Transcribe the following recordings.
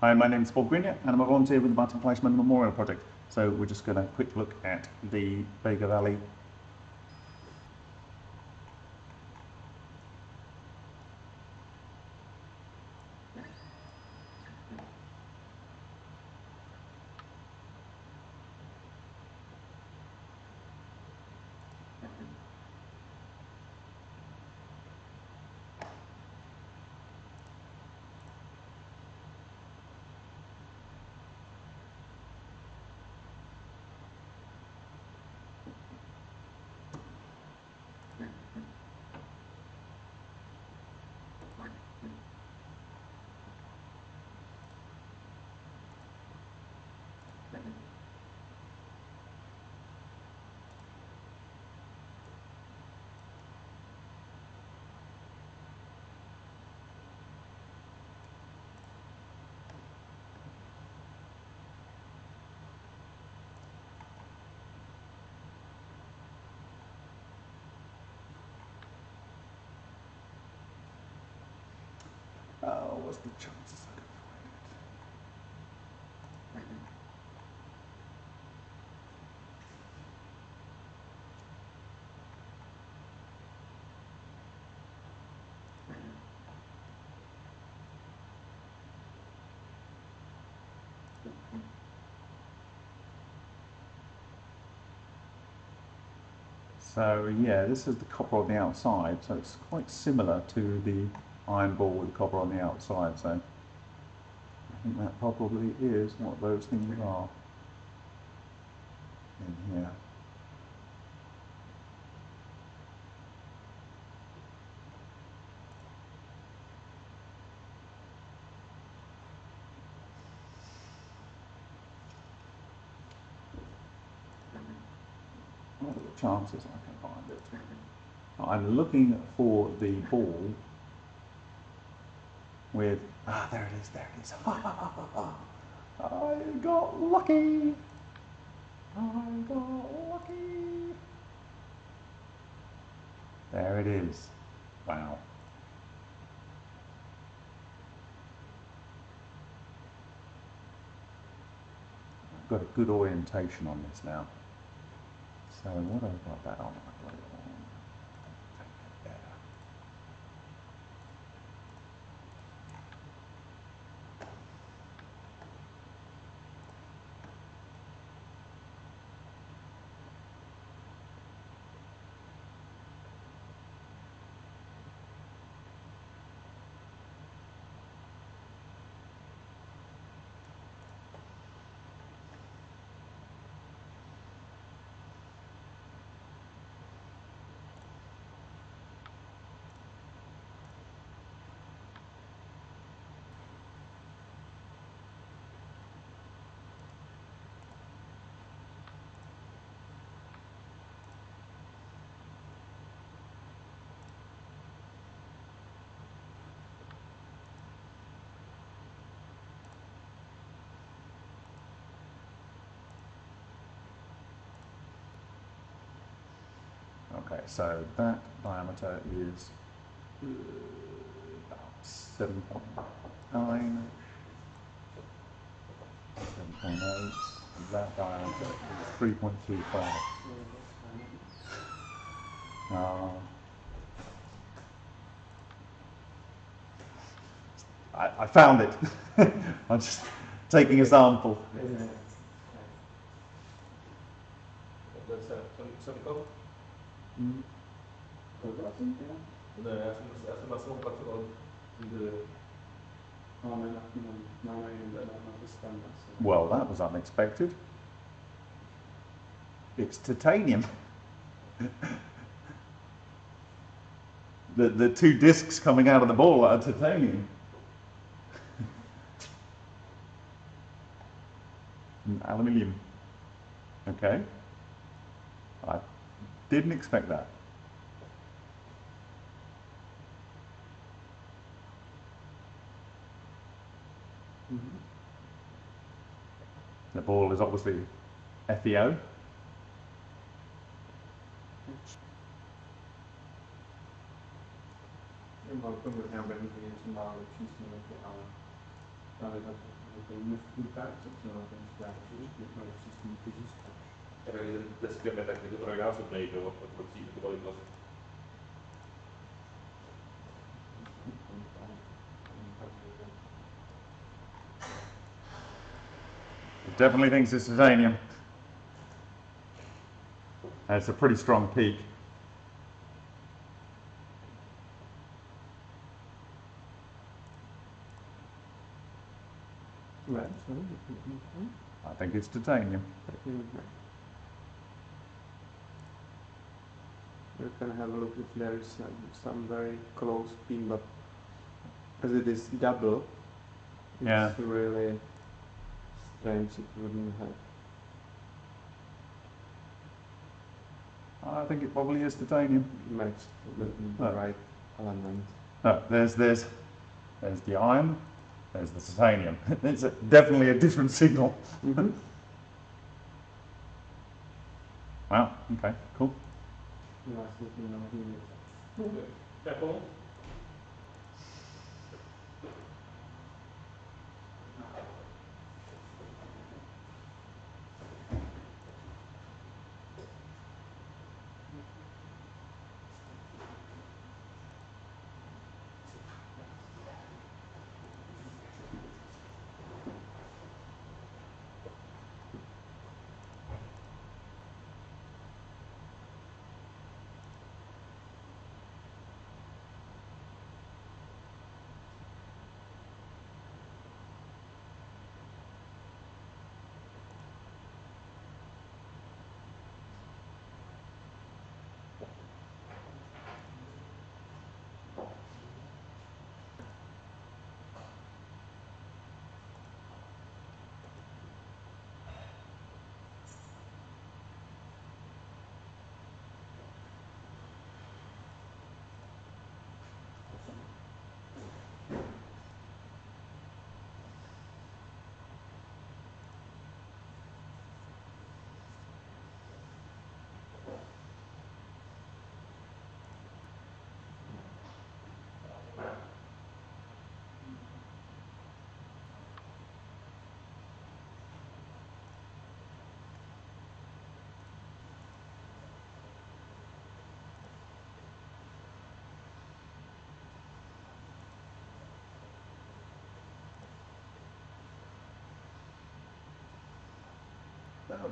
Hi, my name is Paul Greenyer and I'm a volunteer with the Martin Fleischmann Memorial Project. So we're just going to quick look at the Vega Valley . What's the chances I can find it? So yeah, this is the copper on the outside, so it's quite similar to the iron ball with copper on the outside, so I think that probably is what those things are in here. What are the chances I can find it? I'm looking for the ball with, there it is, I got lucky, there it is, wow. I've got a good orientation on this now, so what have I got that on? Okay, so that diameter is about 7.9, 7.8, and that diameter is 3.25. I found it. I'm just taking a sample. That's well, that was unexpected. It's titanium. The two discs coming out of the ball are titanium. Aluminium. Okay. I didn't expect that. The ball is obviously FeO. they must be practical and practice with my existing business. That's clear that I did right after the or what the body was. Definitely thinks it's titanium. That's a pretty strong peak. I think it's titanium. We can have a look if there is some very close pin, but as it is double, it's really strange it wouldn't have. I think it probably is titanium. Matched the right element. No, there's the iron, there's the titanium. It's definitely a different signal. Mm-hmm. Wow, okay, cool. Okay.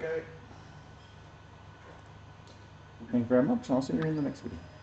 Okay. Thank you very much. I'll see you in the next video.